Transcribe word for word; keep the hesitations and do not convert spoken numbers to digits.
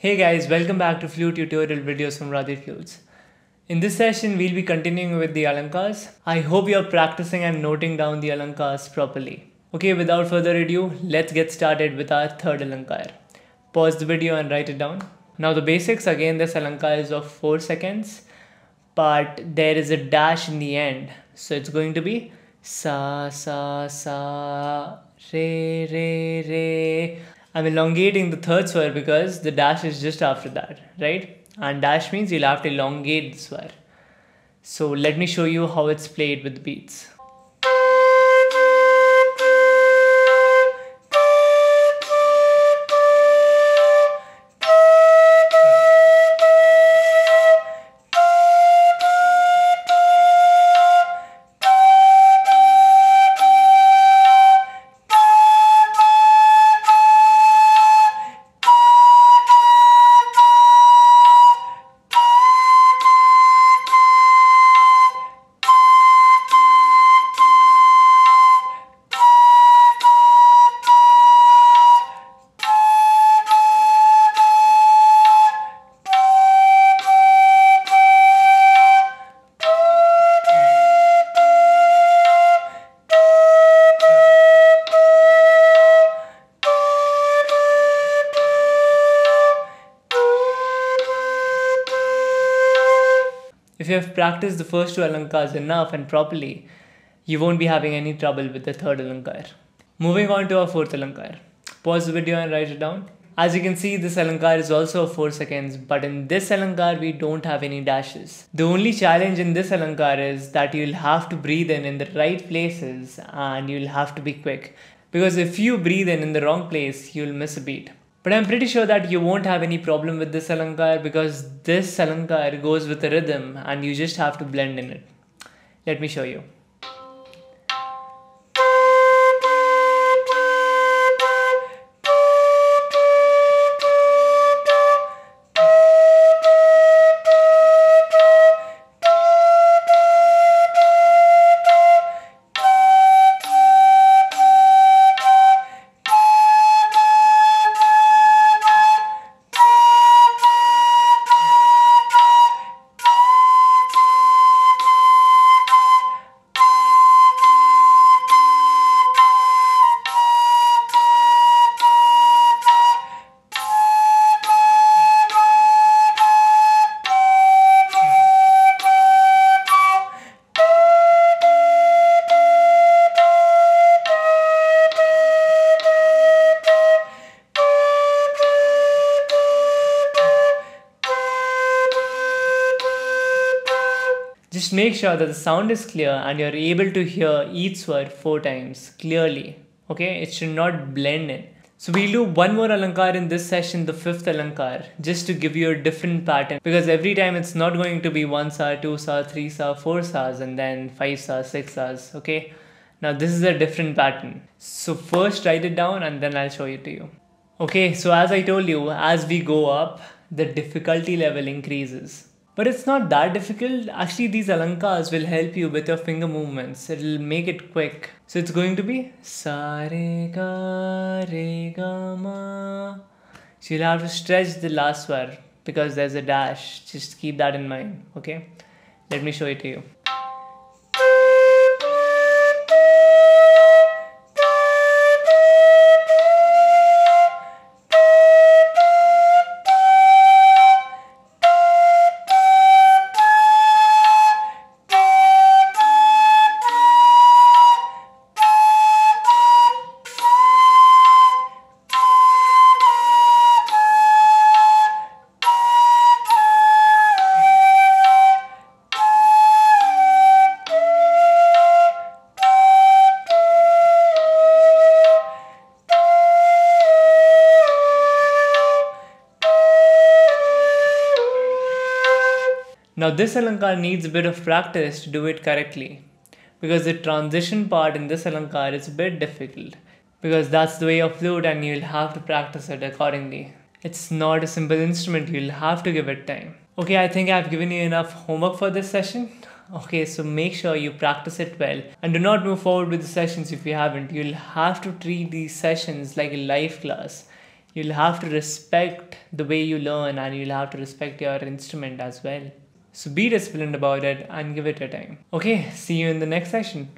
Hey guys, welcome back to flute tutorial videos from Radhe Flutes. In this session, we'll be continuing with the Alankars. I hope you're practicing and noting down the Alankars properly. Okay, without further ado, let's get started with our third Alankar. Pause the video and write it down. Now the basics, again this Alankar is of four seconds, but there is a dash in the end. So it's going to be sa sa sa re re re. I'm elongating the third swar because the dash is just after that, right? And dash means you'll have to elongate the swar. So let me show you how it's played with the beats. If you have practiced the first two Alankars enough and properly, you won't be having any trouble with the third Alankar. Moving on to our fourth Alankar. Pause the video and write it down. As you can see, this Alankar is also four seconds, but in this Alankar we don't have any dashes. The only challenge in this Alankar is that you'll have to breathe in in the right places and you'll have to be quick, because if you breathe in in the wrong place, you'll miss a beat. But I'm pretty sure that you won't have any problem with this Alankar, because this Alankar goes with a rhythm and you just have to blend in it. Let me show you. Just make sure that the sound is clear and you're able to hear each swar four times clearly. Okay, it should not blend in. So we'll do one more Alankar in this session, the fifth Alankar, just to give you a different pattern, because every time it's not going to be one sa, two sa, three sa, four sa's, and then five sa, six sa's. Okay, now this is a different pattern. So first write it down and then I'll show it to you. Okay, so as I told you, as we go up, the difficulty level increases. But it's not that difficult. Actually, these Alankars will help you with your finger movements. It'll make it quick. So it's going to be sa re ga re ga ma. So you'll have to stretch the last swar because there's a dash. Just keep that in mind. Okay? Let me show it to you. Now this Alankar needs a bit of practice to do it correctly, because the transition part in this Alankar is a bit difficult, because that's the way of flute and you'll have to practice it accordingly. It's not a simple instrument, you'll have to give it time. Okay, I think I've given you enough homework for this session. Okay, so make sure you practice it well and do not move forward with the sessions if you haven't. You'll have to treat these sessions like a live class. you'll have to respect the way you learn, and you'll have to respect your instrument as well. So be disciplined about it and give it a time. Okay, see you in the next session.